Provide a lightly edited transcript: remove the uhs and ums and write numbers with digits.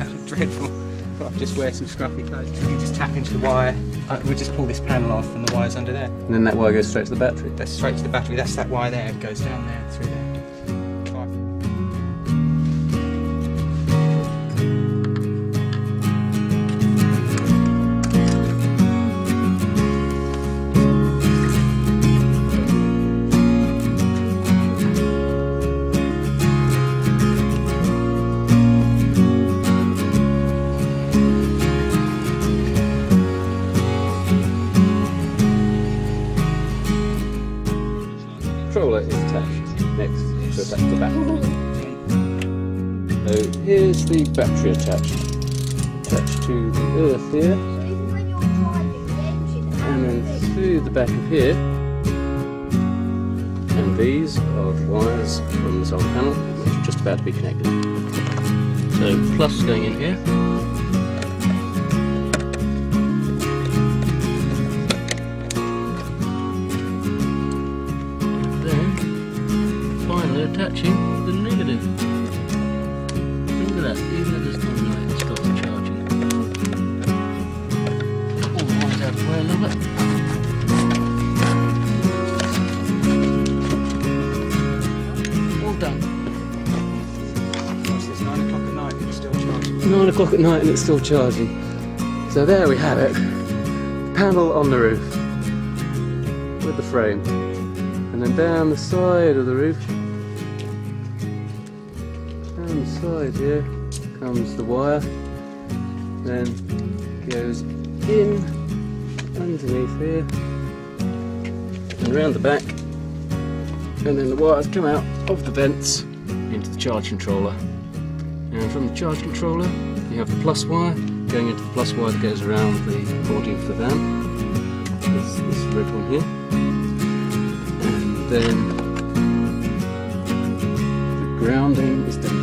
I look dreadful. I'll just wear some scruffy clothes. You can just tap into the wire. We'll just pull this panel off and the wire's under there. And then that wire goes straight to the battery? That's straight to the battery. That's that wire there. It goes down there, through there. The controller is attached next to the battery. So here's the battery attached to the earth here, and then through the back of here, and these are the wires from the solar panel, which are just about to be connected. So plus going in here. Attaching the negative. Look at that, even at this time now it stops charging. All the wires out of the way a little bit. All done. What's this, 9 o'clock at night and it's still charging? 9 o'clock at night and it's still charging. So there we have it. Panel on the roof. With the frame. And then down the side of the roof, down the side here comes the wire, then goes in underneath here and around the back, and then the wires come out of the vents into the charge controller, and from the charge controller you have the plus wire going into the plus wire that goes around the body of the van, this red one here, and then the grounding is done.